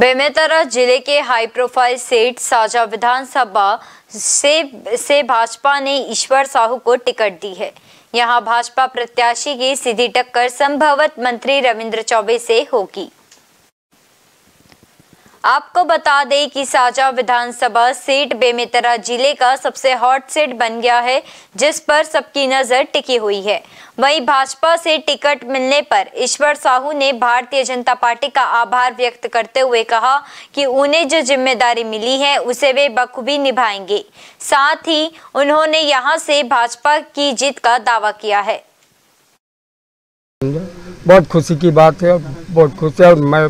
बेमेतरा जिले के high profile seat Saja विधानसभा से भाजपा ने ईश्वर साहू को टिकट दी है। यहां भाजपा प्रत्याशी की सीधी टक्कर संभवत मंत्री रविंद्र चौबे से होगी। आपको बता दें कि साजा विधानसभा सीट बेमेतरा जिले का सबसे हॉट सीट बन गया है, जिस पर सबकी नजर टिकी हुई है। वहीं भाजपा से टिकट मिलने पर ईश्वर साहू ने भारतीय जनता पार्टी का आभार व्यक्त करते हुए कहा कि उन्हें जो जिम्मेदारी मिली है उसे वे बखूबी निभाएंगे। साथ ही उन्होंने यहां से भाजपा की जीत का दावा किया है। बहुत खुशी की बात है, बहुत खुश है और मैं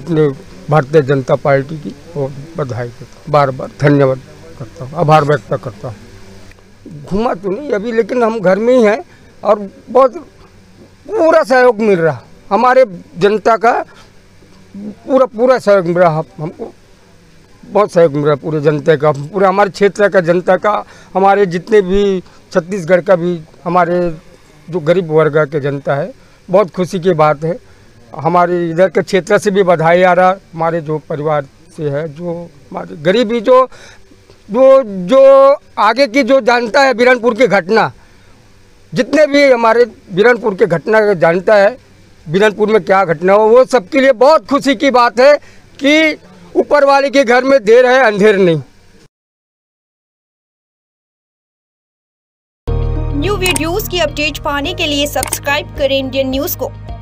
अपने भारतीय जनता पार्टी की और बधाई देता हूँ, बार बार धन्यवाद करता हूँ, आभार व्यक्त करता हूँ। घुमा तो नहीं अभी, लेकिन हम घर में ही हैं और बहुत पूरा सहयोग मिल रहा, हमारे जनता का पूरा सहयोग मिल रहा, हमको बहुत सहयोग मिल रहा पूरे जनता का, पूरा हमारे क्षेत्र का जनता का, हमारे जितने भी छत्तीसगढ़ का भी हमारे जो गरीब वर्ग के जनता है। बहुत खुशी की बात है। हमारे इधर के क्षेत्र से भी बधाई आ रहा, हमारे जो परिवार से है, जो हमारे गरीबी जो आगे की जो जानता है बीरनपुर की घटना, जितने भी हमारे बीरनपुर के घटना जानता है, बीरनपुर में क्या घटना हो, वो सबके लिए बहुत खुशी की बात है कि ऊपर वाले के घर में देर है अंधेर नहीं। न्यू वीडियोस की अपडेट पाने के लिए सब्सक्राइब करें इंडियन न्यूज को